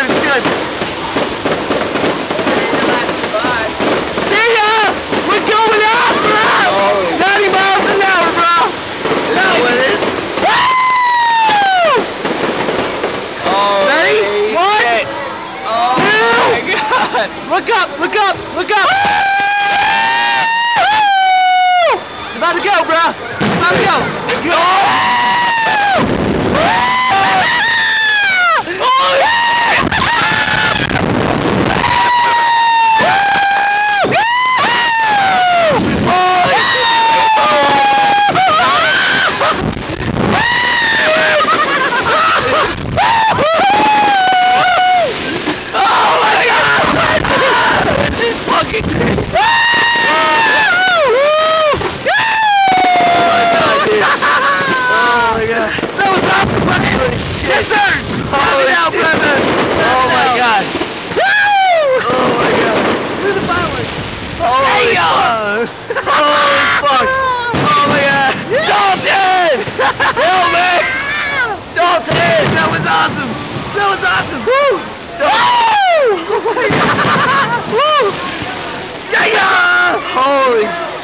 understand me. See ya! We're going up, bro! Oh. 90 miles an hour, bro! Is that what it is? Woo! Oh, ready? One, oh, two! My God. Look up, look up, look up! Woo! It's about to go, bro! It's about to go! Go! That was awesome! That was awesome! Woo! Oh my God! Woo! Yeah! Holy shit!